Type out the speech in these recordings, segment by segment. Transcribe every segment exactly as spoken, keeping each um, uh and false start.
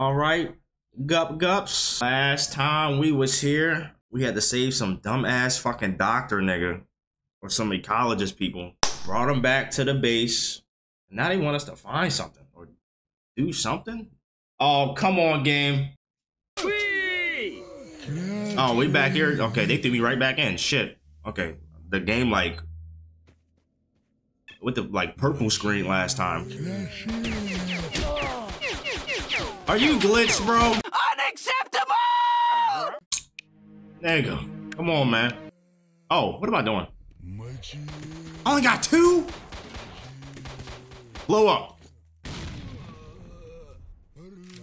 All right, gup gups. Last time we was here, we had to save some dumbass fucking doctor nigga or some ecologist people. Brought them back to the base. Now they want us to find something or do something. Oh, come on, game. Whee! Oh, we back here. Okay, they threw me right back in. Shit. Okay, the game like with the like purple screen last time. Are you glitched, bro? Unacceptable! There you go. Come on, man. Oh, what am I doing? I only got two? Blow up.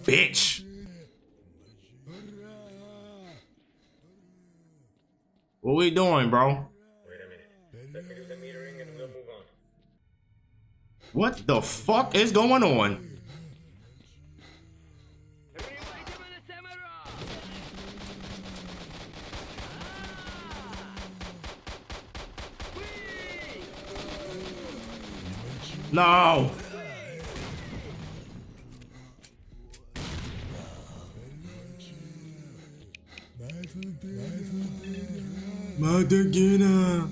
Bitch. What we doing, bro? Wait a minute. Let's fix the metering and we'll move on. What the fuck is going on? No. Madagina.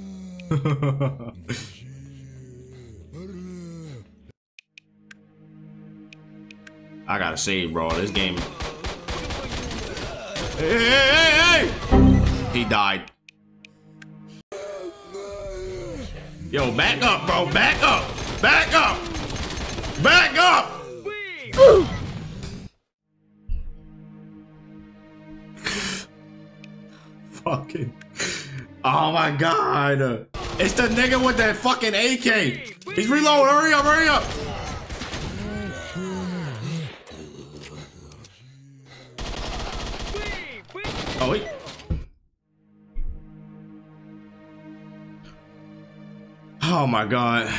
I gotta save, bro. This game. Hey, hey, hey, hey! He died. Yo, back up, bro. Back up. Back up! Back up! Fucking. Oh my god. It's the nigga with that fucking A K. He's reloading. Hurry up, hurry up. Oh, wait. Oh my god.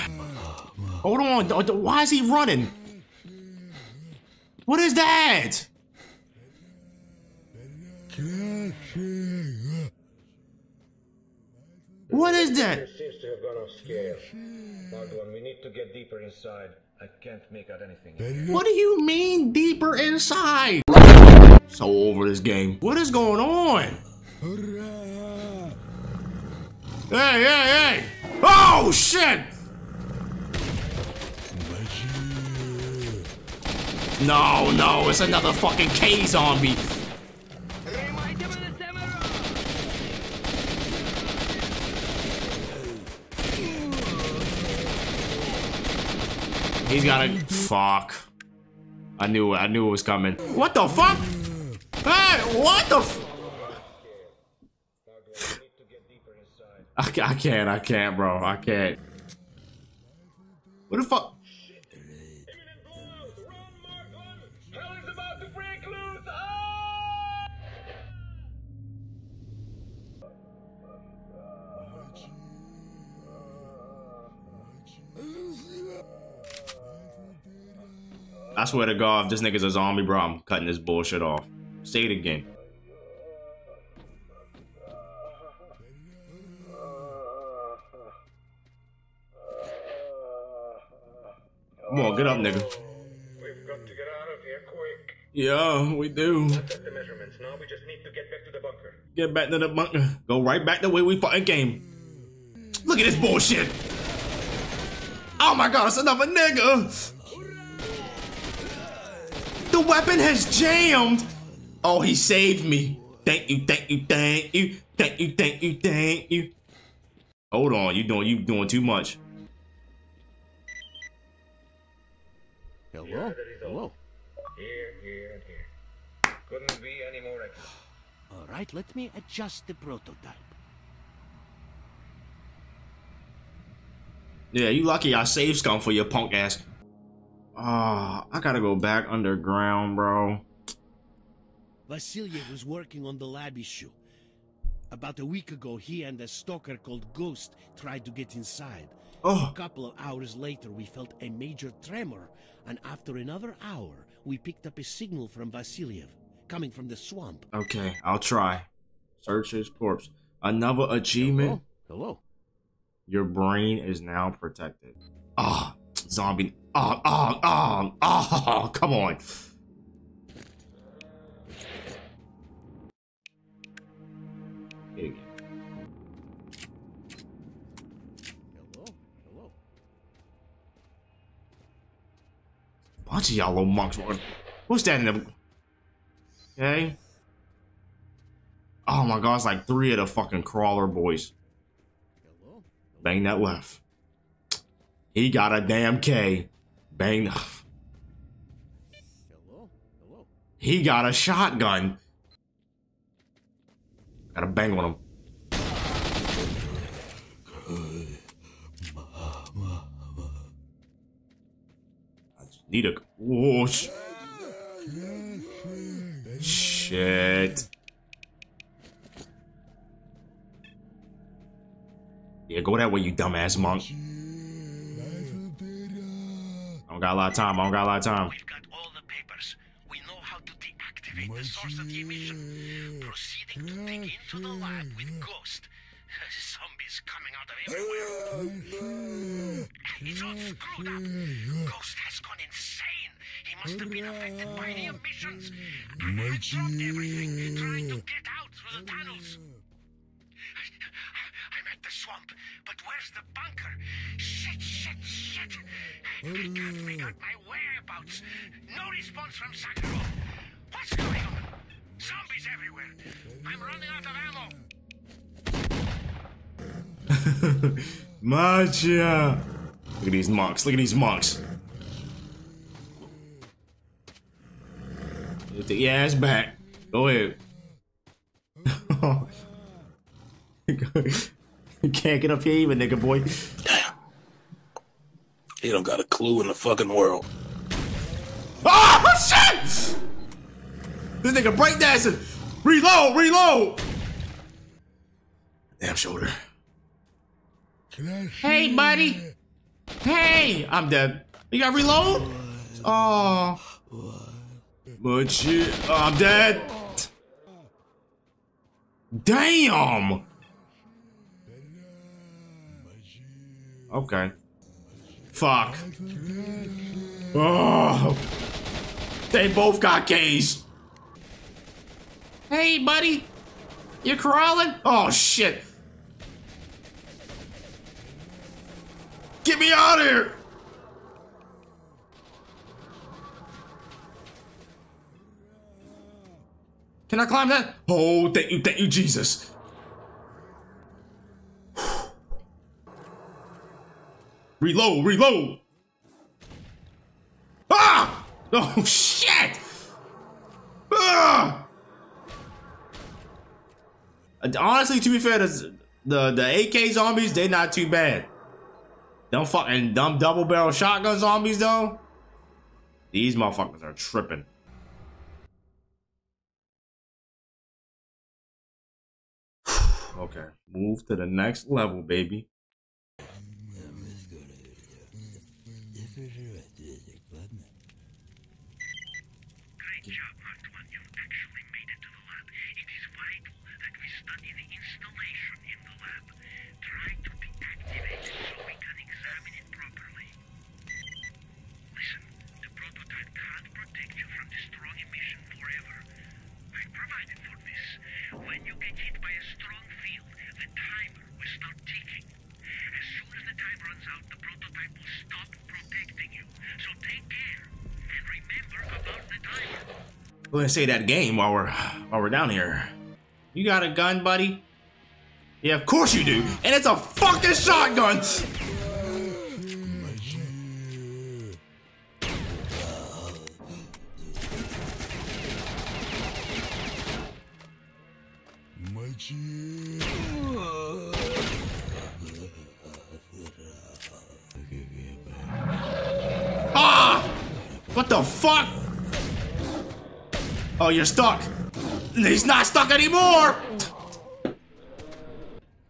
Hold on, why is he running? What is that? What is that? Seems to have gone off scale. Marked One, we need to get deeper inside. I can't make out anything. What do you mean deeper inside? So over this game. What is going on? Hey, hey, hey! Oh shit! No, no, it's another fucking K zombie. He's got a fuck. I knew it. I knew it was coming. What the fuck? Hey, what the? F I can't. I can't. I can't, bro. I can't. What the fuck? I swear to God, if this nigga's a zombie, bro, I'm cutting this bullshit off. Say it again. Come on, get up, nigga. We've got to get out of here quick. Yeah, we do. Let's set the measurements now. We just need to get back to the bunker. Get back to the bunker. Go right back the way we fucking came. Look at this bullshit. Oh my God, it's another nigga. The weapon has jammed. Oh, he saved me. Thank you, thank you, thank you, thank you, thank you, thank you. Hold on, you doing you doing too much. Hello, hello. Here, here, here. Couldn't be any more accurate. All right, let me adjust the prototype. Yeah, you lucky I saved scum for your punk ass. Ah, oh, I gotta go back underground, bro. Vasilyev was working on the lab issue. About a week ago, he and a stalker called Ghost tried to get inside. Oh. A couple of hours later, we felt a major tremor, and after another hour, we picked up a signal from Vasilyev, coming from the swamp. Okay, I'll try. Search his corpse. Another achievement. Hello. Hello. Your brain is now protected. Ah, oh, zombie. Oh, oh, oh, oh, come on. bunch of y'all little monks. Who's standing there? Okay. Oh my God, it's like three of the fucking crawler boys. Bang that left. He got a damn K. Bang. Hello? Hello? He got a shotgun. Gotta bang on him. I just need a. Oh, sh shit. Yeah, go that way, you dumbass monk. I don't got a lot of time. I don't got a lot of time. We've got all the papers. We know how to deactivate the source of the emission. Proceeding to dig into the lab with Ghost. Zombies coming out of everywhere. It's all screwed up. Ghost has gone insane. He must have been affected by the emissions. I dropped everything, trying to get out through the tunnels. The swamp, but where's the bunker? Shit, shit, shit! I can't figure out my whereabouts. No response from Sakura. What's going on? Zombies everywhere. I'm running out of ammo. Magia. Look at these monks. Look at these monks. Get the ass back. Go ahead. You can't get up here even, nigga boy. Damn. He don't got a clue in the fucking world. Oh shit! This nigga breakdancing! Reload! Reload! Damn shoulder. Hey buddy! Hey! I'm dead. You got reload? Oh. But shit. Oh, I'm dead. Damn! Okay. Fuck. Oh, they both got K's. Hey, buddy, you crawling? Oh shit! Get me out of here! Can I climb that? Oh, thank you, thank you, Jesus. Reload, reload! Ah! Oh shit! Ah! Honestly, to be fair, the the, the A K zombies, they not too bad. Them fucking dumb double barrel shotgun zombies though. These motherfuckers are tripping. Okay, move to the next level, baby. Let's say that game while we're while we're down here. You got a gun, buddy? Yeah, of course you do, and it's a fucking shotgun. Ah! What the fuck? Oh, you're stuck. He's not stuck anymore.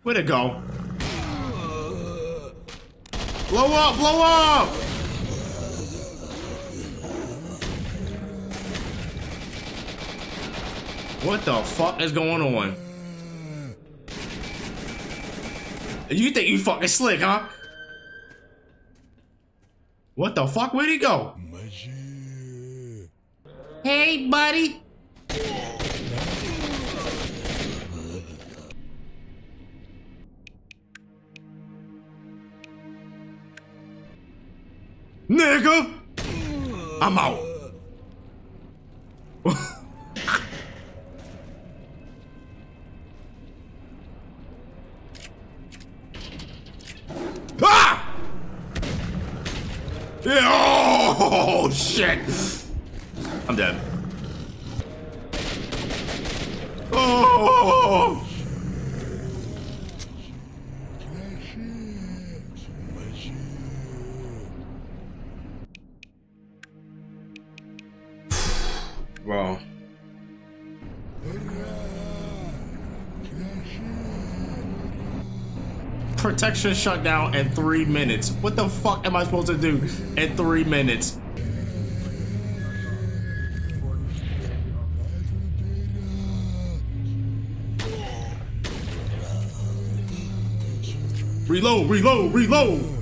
Where'd it go? Blow up, blow up. What the fuck is going on? You think you fucking slick, huh? What the fuck? Where'd he go? Hey, buddy. Nigga, I I'm out. Ah! Yeah, oh shit! I'm dead. Oh! Wow. Protection shut down in three minutes. What the fuck am I supposed to do in three minutes? Reload, reload, reload!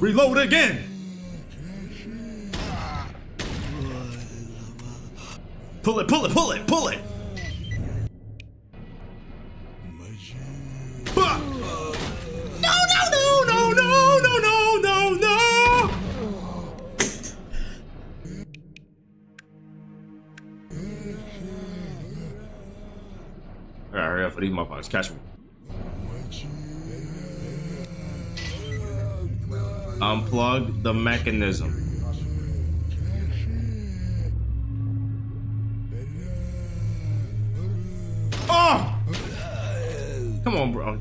Reload again! Pull it, pull it, pull it, pull it! No, no, no, no, no, no, no, no, no! Alright, hurry up for these motherfuckers, catch me. Unplug the mechanism. Oh! Come on, bro.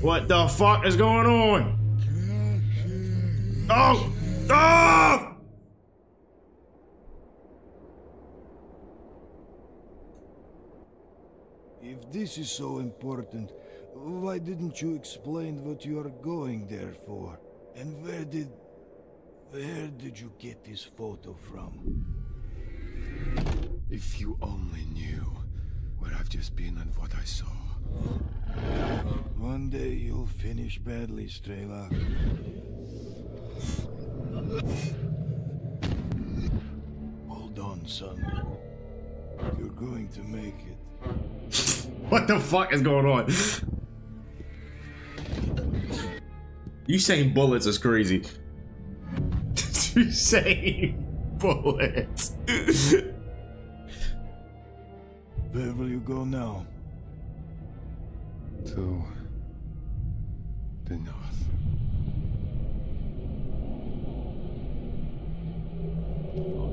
What the fuck is going on? Oh! Oh! If this is so important, why didn't you explain what you are going there for? And where did... where did you get this photo from? If you only knew where I've just been and what I saw. One day you'll finish badly, Strelok. Hold on, son. You're going to make it. What the fuck is going on? You saying bullets is crazy. You saying bullets. Where will you go now? To the north.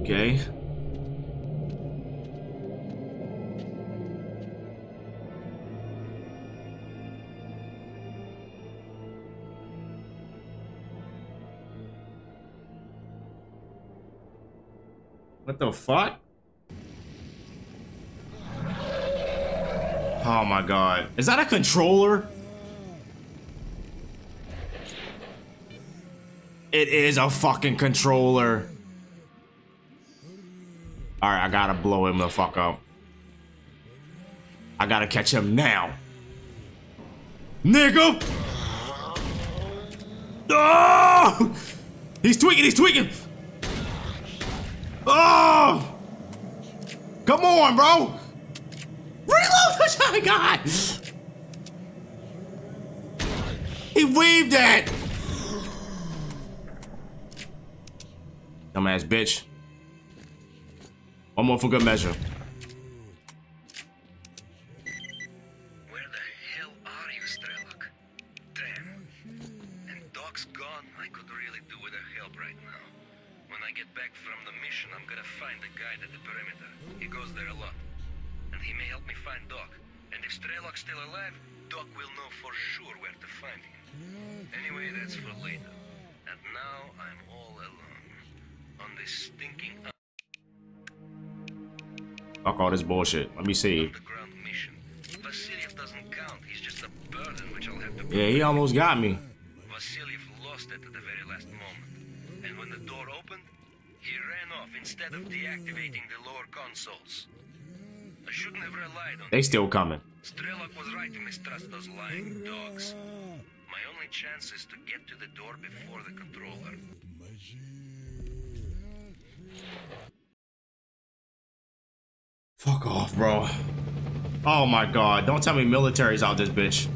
Okay. What the fuck? Oh my god. Is that a controller? It is a fucking controller. All right, I gotta blow him the fuck up. I gotta catch him now. Nigga! Oh! He's tweaking, he's tweaking! Oh! Come on, bro! Reload! Oh my god! He weaved that! Dumbass bitch. One more for good measure. Where the hell are you, Strelok? Damn. And Doc's gone. I could really do with her help right now. When I get back from the mission, I'm gonna find the guide at the perimeter. He goes there a lot. And he may help me find Doc. And if Strelok's still alive, Doc will know for sure where to find him. Anyway, that's for later. And now I'm all alone. On this stinking... Fuck all this bullshit. Let me see. Vasilyev doesn't count. He's just a burden which I'll have to protect. Yeah, he almost got me. Vasilyev lost it at the very last moment. And when the door opened, he ran off instead of deactivating the lower consoles. I shouldn't have relied on. They still coming. Strelok was right to mistrust those lying dogs. My only chance is to get to the door before the controller. Fuck off, bro. Oh my god, don't tell me military's out this bitch.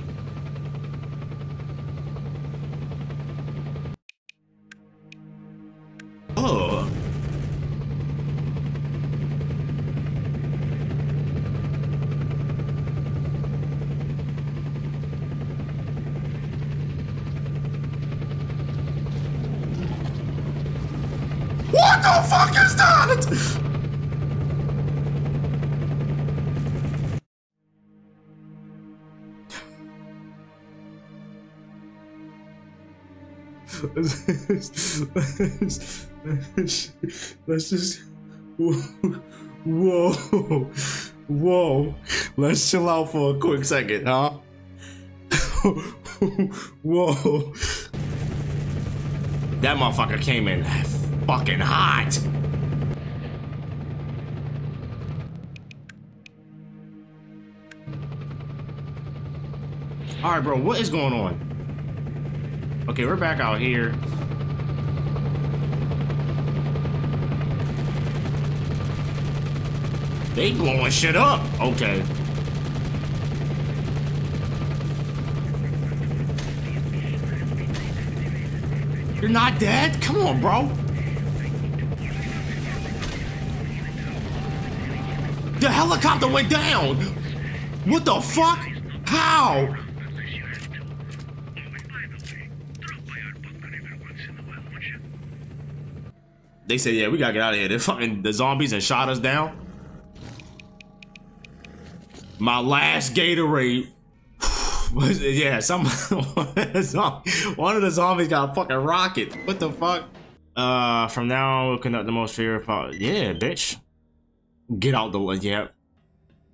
Oh. What the fuck is that? Let's just whoa whoa let's chill out for a quick second, huh? Whoa, that motherfucker came in fucking hot. All right, bro, what is going on? Okay, we're back out here. They blowing shit up. Okay. You're not dead? Come on, bro. The helicopter went down. What the fuck? How? They said, yeah, we gotta get out of here. They're fucking the zombies and shot us down. My last Gatorade was, yeah, some one of the zombies got a fucking rocket. What the fuck? Uh, from now on, we'll conduct the most favorite part. Yeah, bitch. Get out the way. Yeah.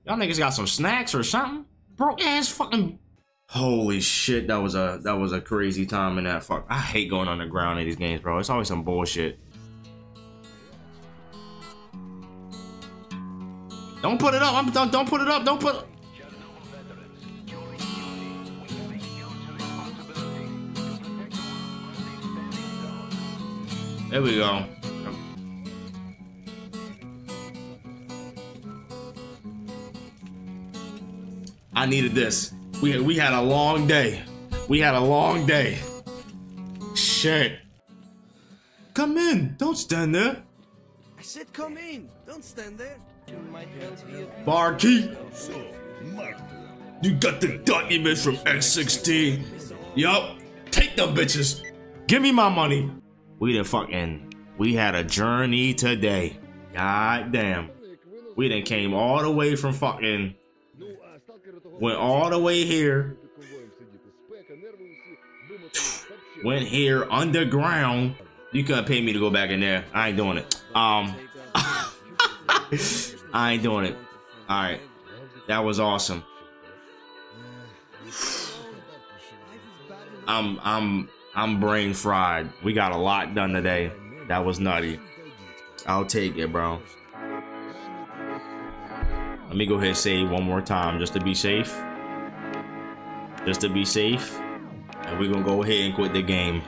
Y'all niggas got some snacks or something? Broke ass fucking. Holy shit, that was a that was a crazy time in that fuck. I hate going underground in these games, bro. It's always some bullshit. Don't put it up. I'm, don't, don't put it up. Don't put. There we go. I needed this. We we had a long day. We had a long day. Shit. Come in. Don't stand there. I said come in. Don't stand there. Barkeep, you got the documents from X sixteen. Yup, take them bitches. Give me my money. We done fucking, we had a journey today. God damn. We done came all the way from fucking, went all the way here. Went here underground. You couldn't pay me to go back in there. I ain't doing it. Um. I ain't doing it. All right, that was awesome. I'm I'm I'm brain fried. We got a lot done today. That was nutty. I'll take it, bro. Let me go ahead and save one more time just to be safe. Just to be safe. And we're gonna go ahead and quit the game.